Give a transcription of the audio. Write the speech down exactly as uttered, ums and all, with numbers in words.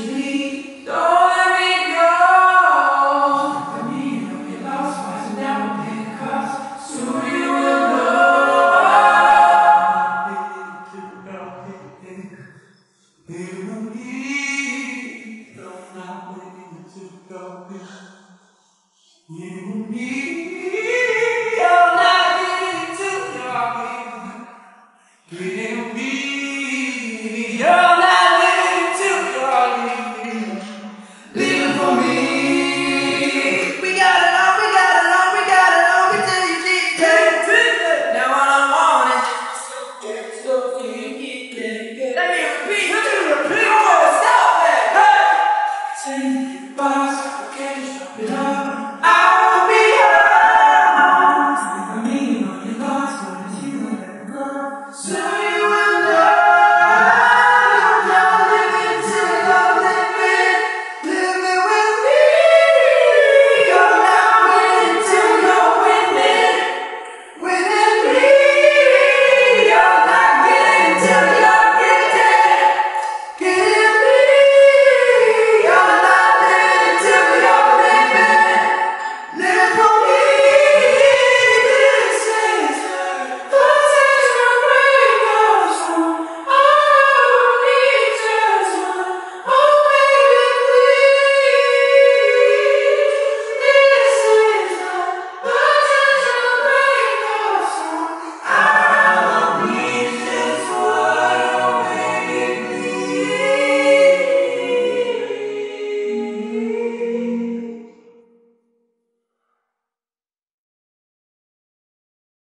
You need